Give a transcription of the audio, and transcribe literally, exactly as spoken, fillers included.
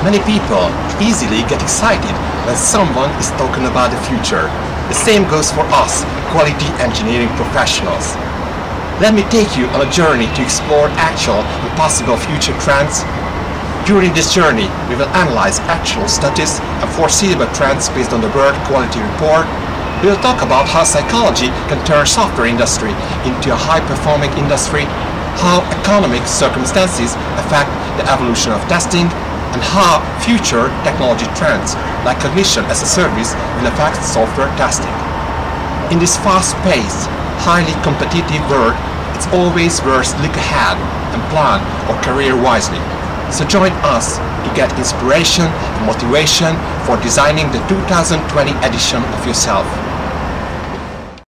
Many people easily get excited when someone is talking about the future. The same goes for us, quality engineering professionals. Let me take you on a journey to explore actual and possible future trends. During this journey, we will analyze actual studies and foreseeable trends based on the World Quality Report. We will talk about how psychology can turn software industry into a high-performing industry, how economic circumstances affect the evolution of testing, and how future technology trends like cognition as a service will affect software testing. In this fast-paced, highly competitive world, it's always worth to look ahead and plan our career wisely. So join us to get inspiration and motivation for designing the two thousand twenty edition of yourself.